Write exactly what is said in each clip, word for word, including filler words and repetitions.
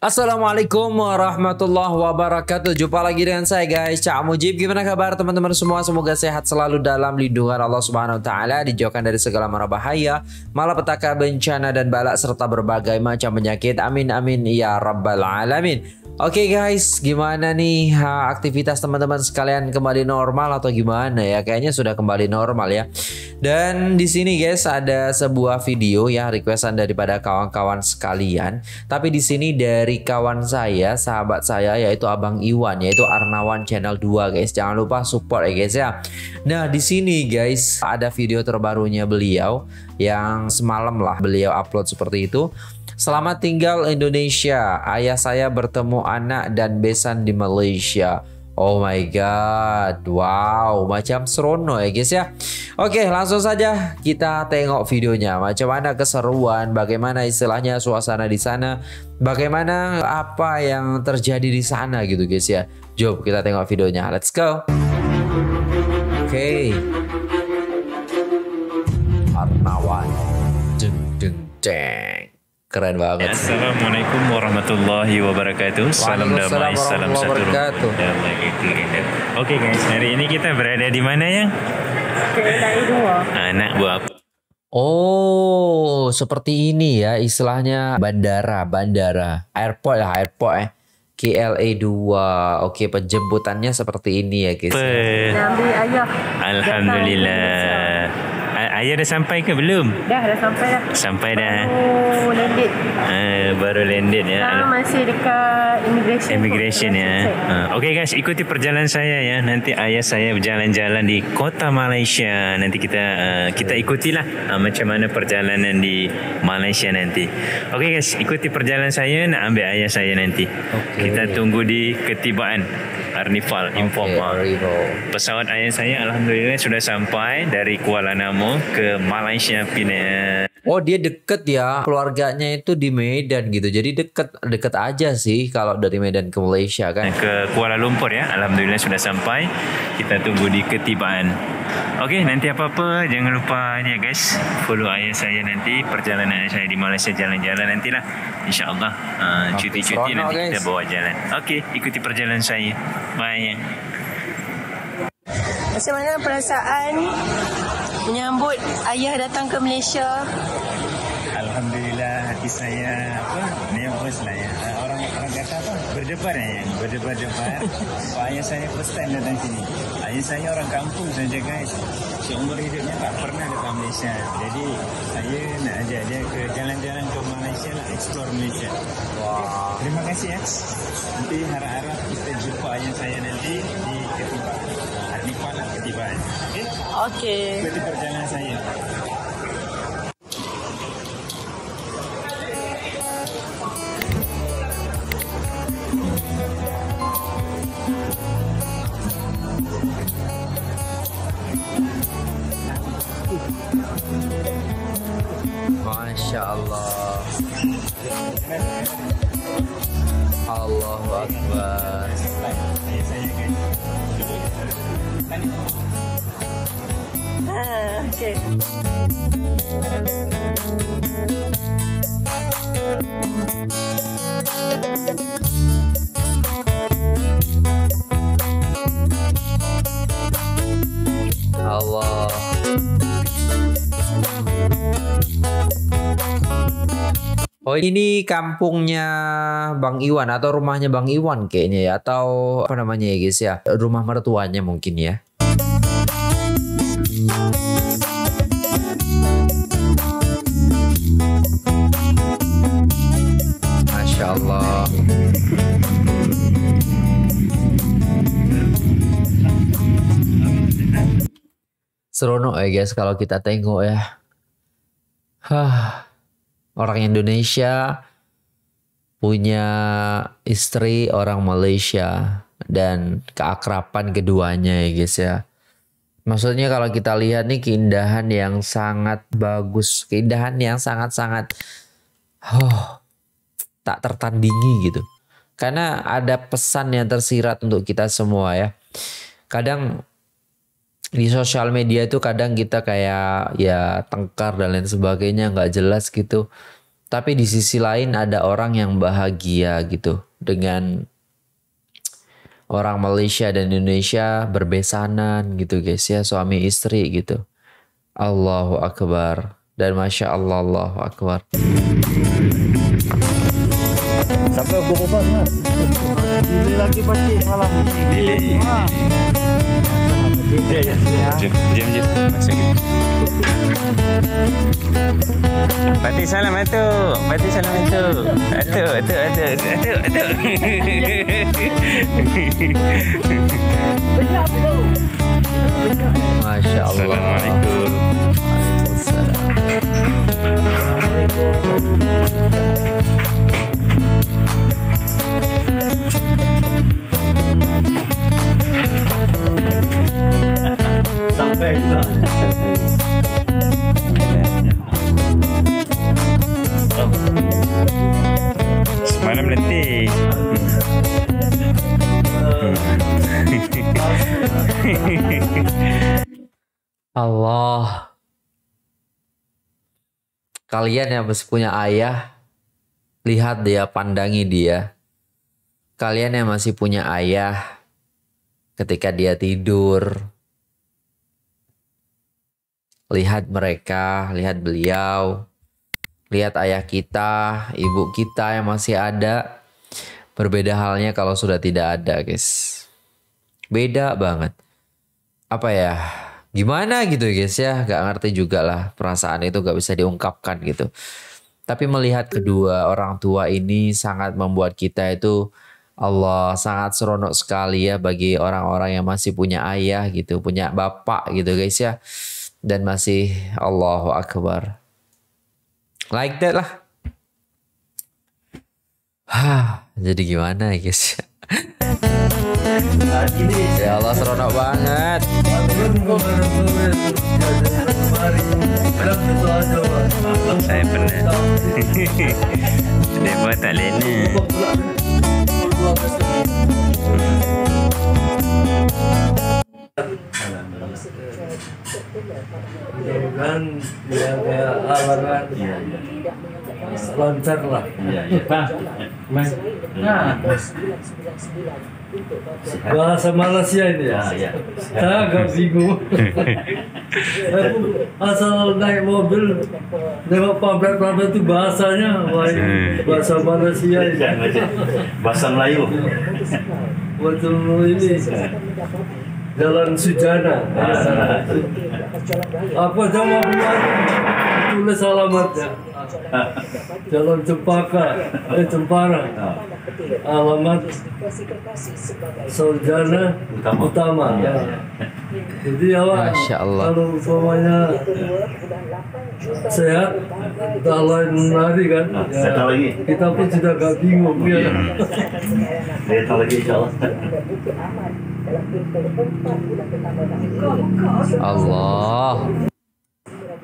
Assalamualaikum warahmatullahi wabarakatuh. Jumpa lagi dengan saya guys, Cak Mujib. Gimana kabar teman-teman semua? Semoga sehat selalu dalam lindungan Allah Subhanahu wa taala, dijauhkan dari segala mara bahaya, malapetaka, bencana dan balak serta berbagai macam penyakit. Amin amin ya rabbal alamin. Oke guys, gimana nih aktivitas teman-teman sekalian, kembali normal atau gimana ya? Kayaknya sudah kembali normal ya. Dan di sini guys ada sebuah video ya, requestan daripada kawan-kawan sekalian. Tapi di sini dari Dari kawan saya, sahabat saya yaitu Abang Iwan, yaitu Arnawan Channel dua guys. Jangan lupa support ya guys ya. Nah, di sini guys ada video terbarunya beliau yang semalam lah beliau upload seperti itu. Selamat tinggal Indonesia. Ayah saya bertemu anak dan besan di Malaysia. Oh my god, wow, macam serono ya guys ya. Oke, langsung saja kita tengok videonya. Macam mana keseruan, bagaimana istilahnya suasana di sana, bagaimana apa yang terjadi di sana gitu guys ya. Jom kita tengok videonya, let's go. Oke, okay. Arnawan, deng deng deng. Keren banget. Assalamualaikum warahmatullahi wabarakatuh. Salam damai, salam satu ruh. Oke guys, hari ini kita berada di mana ya? K L A dua. Anak buah. Oh, seperti ini ya istilahnya bandara, bandara, airport lah, airport eh. K L A dua. Oke, penjemputannya seperti ini ya guys. Nabi ayah. Alhamdulillah. Ayah dah sampai ke belum? Dah, dah sampai dah. Sampai dah. Baru landed. Uh, baru landed ya. Nah, masih dekat immigration. Immigration ya. Uh, Oke okay guys, ikuti perjalanan saya ya. Nanti ayah saya berjalan-jalan di kota Malaysia. Nanti kita uh, kita ikutilah uh, macam mana perjalanan di Malaysia nanti. Oke okay guys, ikuti perjalanan saya nak ambil ayah saya nanti. Okay. Kita tunggu di ketibaan Arnival inform. Okay, pesawat ayah saya alhamdulillah sudah sampai dari Kuala Namu ke Malaysia, Penang. Oh, dia deket ya, keluarganya itu di Medan gitu, jadi deket deket aja sih kalau dari Medan ke Malaysia kan. Ke Kuala Lumpur ya, alhamdulillah sudah sampai. Kita tunggu di ketibaan. Oke, okay, nanti apa-apa jangan lupa ya guys, follow ayah saya nanti perjalanan saya di Malaysia, jalan-jalan nantilah. InsyaAllah uh, cuti-cuti nanti guys. Kita bawa jalan. Oke, okay, ikuti perjalanan saya. Bye. Macam mana perasaan menyambut ayah datang ke Malaysia? Alhamdulillah, hati saya apa? Nervous lah ya. Orang orang kata apa? Berdebar ya, berdebar-debar. Ayah saya first time datang sini. Ayah saya orang kampung saja guys. Seumur hidupnya tak pernah datang Malaysia. Jadi saya nak ajak dia ke jalan-jalan ke Malaysia lah, explore Malaysia. Wow. Terima kasih ya. Nanti harap-harap kita jumpa ayah saya nanti di ketibaan. Arnifal lah ketibaan. Okay? Okay. Jadi perjalanan saya. Masya Allah, Allahu Akbar. Ah, okay. Allah. Oh, ini kampungnya Bang Iwan atau rumahnya Bang Iwan kayaknya ya, atau apa namanya ya guys ya, rumah mertuanya mungkin ya. Masya Allah. Seronok ya guys kalau kita tengok ya. Hah. Orang Indonesia punya istri orang Malaysia dan keakraban keduanya ya guys ya. Maksudnya kalau kita lihat nih keindahan yang sangat bagus, keindahan yang sangat-sangat oh, tak tertandingi gitu. Karena ada pesan yang tersirat untuk kita semua ya. Kadang di sosial media itu kadang kita kayak ya tengkar dan lain sebagainya, nggak jelas gitu. Tapi di sisi lain ada orang yang bahagia gitu dengan orang Malaysia dan Indonesia berbesanan gitu guys ya, suami istri gitu. Allahu Akbar. Dan Masya Allah, Allahu Akbar. Sampai aku obat mas. Ini lagi pasti malam. Ini Pati salam itu, Pati salam itu, itu, itu, itu, itu, itu. Masya Allah. Assalamualaikum. Sampai kita semalam letih. Allah, kalian yang masih punya ayah, lihat dia, pandangi dia. Kalian yang masih punya ayah, ketika dia tidur, lihat mereka, lihat beliau, lihat ayah kita, ibu kita yang masih ada. Berbeda halnya kalau sudah tidak ada guys. Beda banget. Apa ya, gimana gitu guys ya, gak ngerti juga lah, perasaan itu gak bisa diungkapkan gitu. Tapi melihat kedua orang tua ini sangat membuat kita itu, Allah, sangat seronok sekali ya bagi orang-orang yang masih punya ayah gitu, punya bapak gitu guys ya. Dan masih Allahu Akbar. Like that lah. Hah, jadi gimana ya guys? Ya Allah, seronok banget. Saya pernah debat tadi ini. Kan dia kayak lawan sponsor lah. Iya, iya. Nah, bahasa Malaysia ini ya. Iya. Saya agak bingung. Asal naik mobil lewat pabrik-pabrik itu bahasanya bahasa Malaysia ini. Bahasa Melayu. Waktu ini Jalan Sujana, ah, apa sama bulan tulis alamatnya, Jalan Cempaka, eh Cempara, alamat Sujana Utama. Utama. Ya. Jadi awak kalau semuanya sehat, kita lain menari kan, ya, kita pun sudah gak bingung ya. Kita lagi jalan. Allah.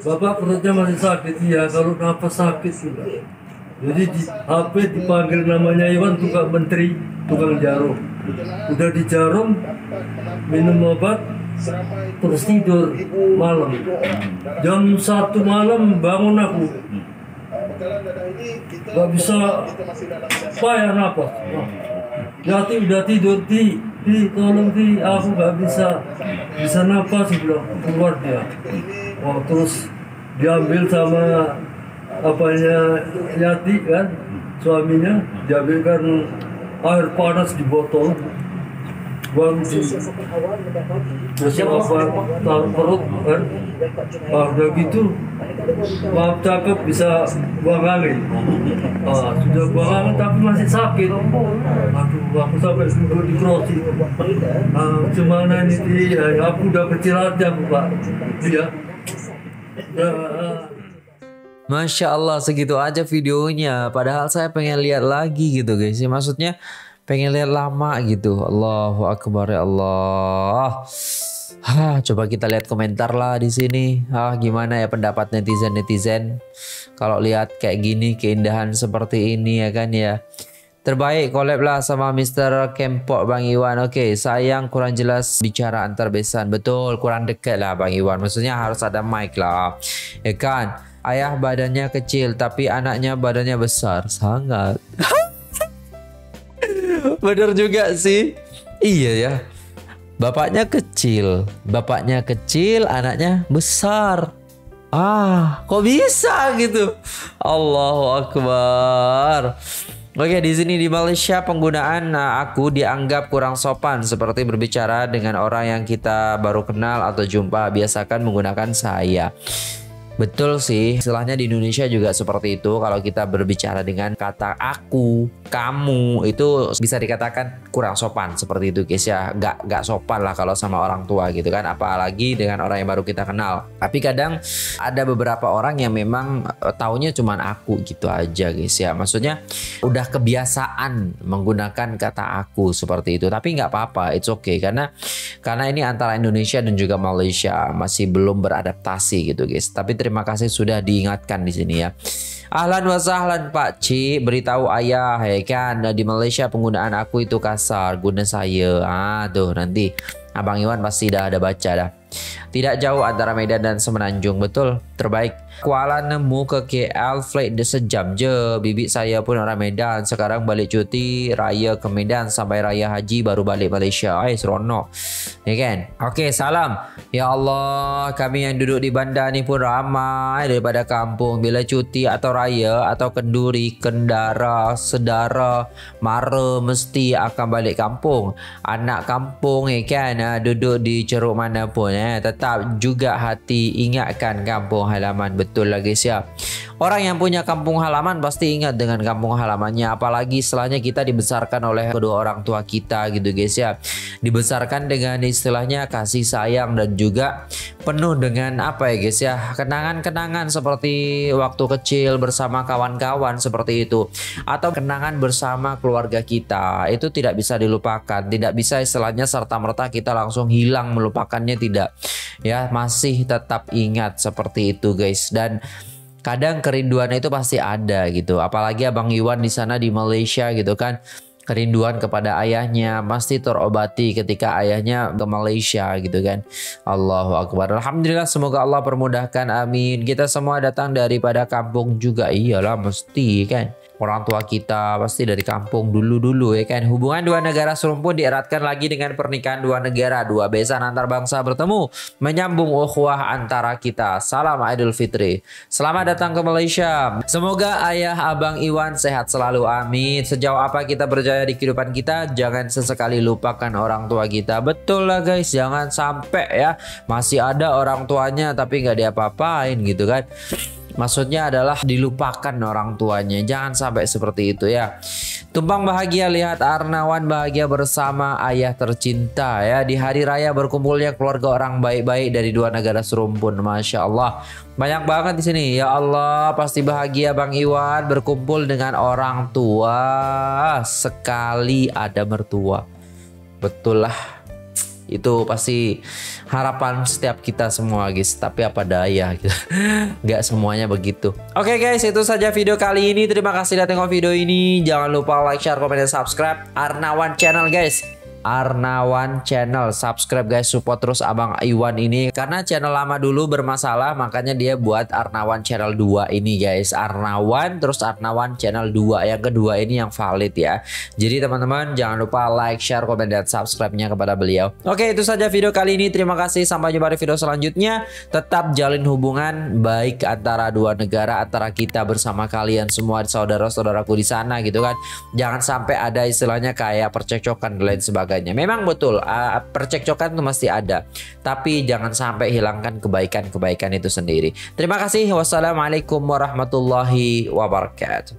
Bapak perutnya masih sakit ya, kalau nafas sakit sudah. Jadi di H P dipanggil namanya Iwan, tukang menteri, tukang jarum. Udah di jarum, minum obat, terus tidur malam. Jam satu malam bangun aku. Gak bisa payah nafas. Jati udah tidur di Di, tolong di, aku gak bisa bisa nafas, bilang keluar dia. Oh, terus diambil sama apanya Yati kan, suaminya, diambilkan air panas di botol, buang di terus apa, taruh perut kan. Ah, udah gitu, maaf cakep bisa buang angin. Ah, sudah buang angin tapi masih sakit. Aduh, aku sampai seminggu di krosi. Ah, cuman ini dia, aku udah kecil aja Pak. Iya. Masya Allah, segitu aja videonya. Padahal saya pengen lihat lagi gitu guys. Maksudnya pengen lihat lama gitu. Allahu Akbar ya Allah. Hah, coba kita lihat komentar lah di sini. Ah, gimana ya pendapat netizen-netizen kalau lihat kayak gini, keindahan seperti ini ya kan ya. Terbaik collab lah sama mister Kempok Bang Iwan. Oke, sayang kurang jelas bicara antar besan. Betul, kurang dekat lah Bang Iwan. Maksudnya harus ada mic lah. Ya kan? Ayah badannya kecil tapi anaknya badannya besar sangat. Bener juga sih. Iya ya. Bapaknya kecil, bapaknya kecil, anaknya besar. Ah, kok bisa gitu? Allahu Akbar. Oke, di sini di Malaysia penggunaan aku dianggap kurang sopan seperti berbicara dengan orang yang kita baru kenal atau jumpa, biasakan menggunakan saya. Betul sih, istilahnya di Indonesia juga seperti itu. Kalau kita berbicara dengan kata aku, kamu, itu bisa dikatakan kurang sopan seperti itu guys ya. Gak, gak sopan lah kalau sama orang tua gitu kan, apalagi dengan orang yang baru kita kenal. Tapi kadang ada beberapa orang yang memang taunya cuman aku gitu aja guys ya. Maksudnya udah kebiasaan menggunakan kata aku seperti itu. Tapi gak apa-apa, it's okay. Karena karena ini antara Indonesia dan juga Malaysia masih belum beradaptasi gitu guys. Tapi terima Terima kasih sudah diingatkan di sini ya. Ahlan wa sahlan Pak Ci, beritahu ayah ya kan di Malaysia penggunaan aku itu kasar, guna saya. Ah tuh nanti Abang Iwan pasti dah ada baca dah. Tidak jauh antara Medan dan Semenanjung, betul, terbaik. Kuala Namu ke K L flight sejam je. Bibi saya pun orang Medan, sekarang balik cuti raya ke Medan sampai raya haji baru balik Malaysia. Ay seronok ya kan. Oke, salam. Ya Allah, kami yang duduk di bandar ni pun ramai daripada kampung. Bila cuti atau raya atau kenduri, kendara, sedara, mara mesti akan balik kampung. Anak kampung ya kan, duduk di ceruk mana pun Eh, tetap juga hati ingatkan kampung halaman. Betul lah guys ya. Orang yang punya kampung halaman pasti ingat dengan kampung halamannya. Apalagi setelahnya kita dibesarkan oleh kedua orang tua kita gitu guys ya. Dibesarkan dengan istilahnya kasih sayang dan juga penuh dengan apa ya guys ya, kenangan-kenangan seperti waktu kecil bersama kawan-kawan seperti itu. Atau kenangan bersama keluarga kita, itu tidak bisa dilupakan. Tidak bisa istilahnya serta-merta kita langsung hilang melupakannya, tidak ya, masih tetap ingat seperti itu guys. Dan kadang kerinduan itu pasti ada gitu, apalagi Abang Iwan di sana di Malaysia gitu kan. Kerinduan kepada ayahnya pasti terobati ketika ayahnya ke Malaysia gitu kan. Allahu Akbar. Alhamdulillah, semoga Allah permudahkan, amin. Kita semua datang daripada kampung juga. Iyalah mesti kan, orang tua kita pasti dari kampung dulu-dulu ya kan. Hubungan dua negara serumpun dieratkan lagi dengan pernikahan dua negara. Dua besan antar bangsa bertemu, menyambung ukhuwah antara kita. Salam Idul Fitri. Selamat datang ke Malaysia. Semoga ayah Abang Iwan sehat selalu, amin. Sejauh apa kita berjaya di kehidupan kita, jangan sesekali lupakan orang tua kita. Betul lah guys, jangan sampai ya masih ada orang tuanya tapi nggak diapa-apain gitu kan. Maksudnya adalah dilupakan orang tuanya, jangan sampai seperti itu ya. Tumpang bahagia, lihat Arnawan bahagia bersama ayah tercinta ya. Di hari raya berkumpulnya keluarga orang baik-baik dari dua negara serumpun. Masya Allah, banyak banget di sini. Ya Allah, pasti bahagia Bang Iwan berkumpul dengan orang tua. Sekali ada mertua. Betul lah, itu pasti harapan setiap kita semua guys. Tapi apa daya gitu, nggak semuanya begitu. Oke guys, itu saja video kali ini. Terima kasih sudah tengok video ini. Jangan lupa like, share, komen, dan subscribe Arnawan Channel guys. Arnawan Channel, subscribe guys, support terus Abang Iwan ini. Karena channel lama dulu bermasalah, makanya dia buat Arnawan Channel dua ini guys. Arnawan terus Arnawan Channel dua, yang kedua ini yang valid ya. Jadi teman-teman jangan lupa like, share, komen, dan subscribe-nya kepada beliau. Oke, itu saja video kali ini. Terima kasih, sampai jumpa di video selanjutnya. Tetap jalin hubungan baik antara dua negara, antara kita bersama kalian semua saudara-saudaraku di sana gitu kan. Jangan sampai ada istilahnya kayak percekcokan dan lain sebagainya. Memang betul, uh, percekcokan itu masih ada, tapi jangan sampai hilangkan kebaikan-kebaikan itu sendiri. Terima kasih. Wassalamualaikum warahmatullahi wabarakatuh.